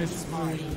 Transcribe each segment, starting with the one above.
has mine.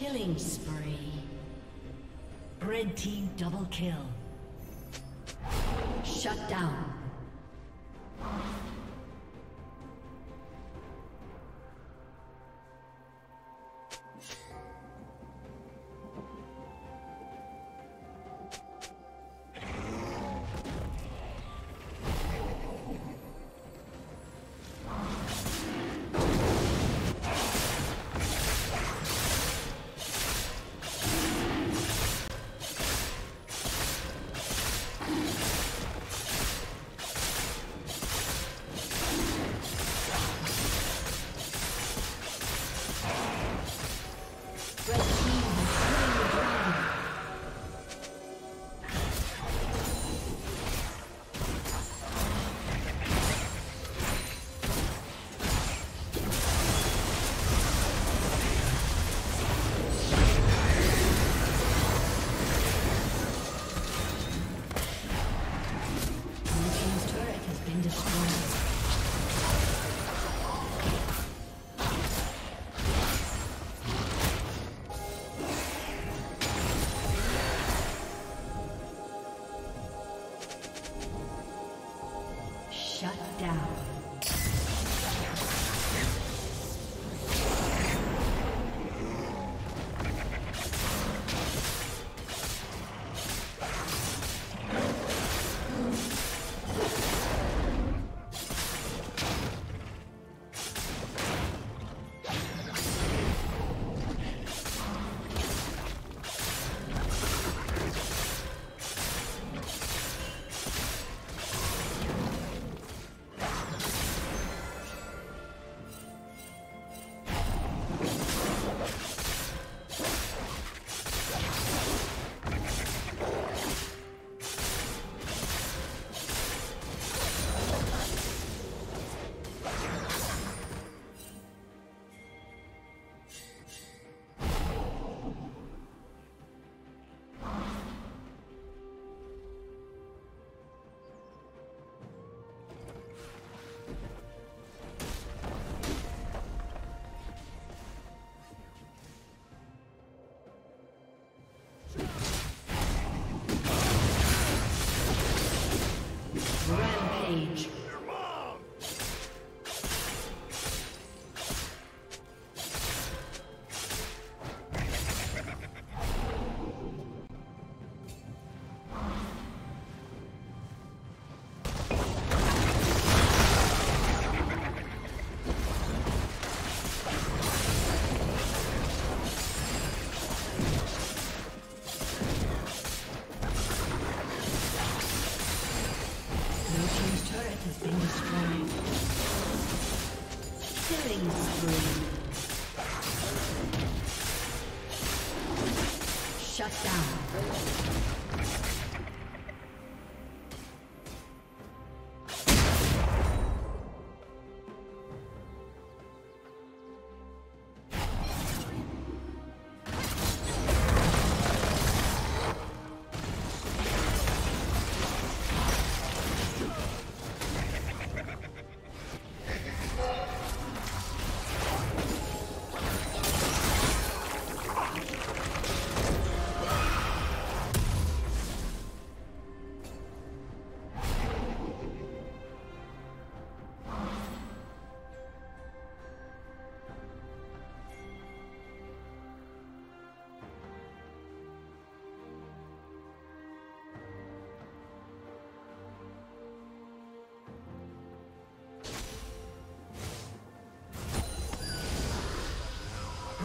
Killing spree. Red team double kill. Shut down. Killing spree. Shut down.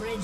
Red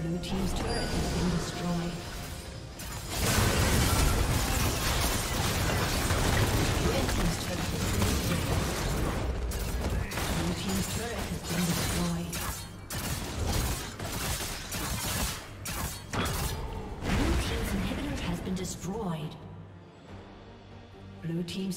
Blue team's turret has been destroyed. Red team's turret has been destroyed. Blue team's turret has been destroyed. Blue team's inhibitor has been destroyed. Blue team's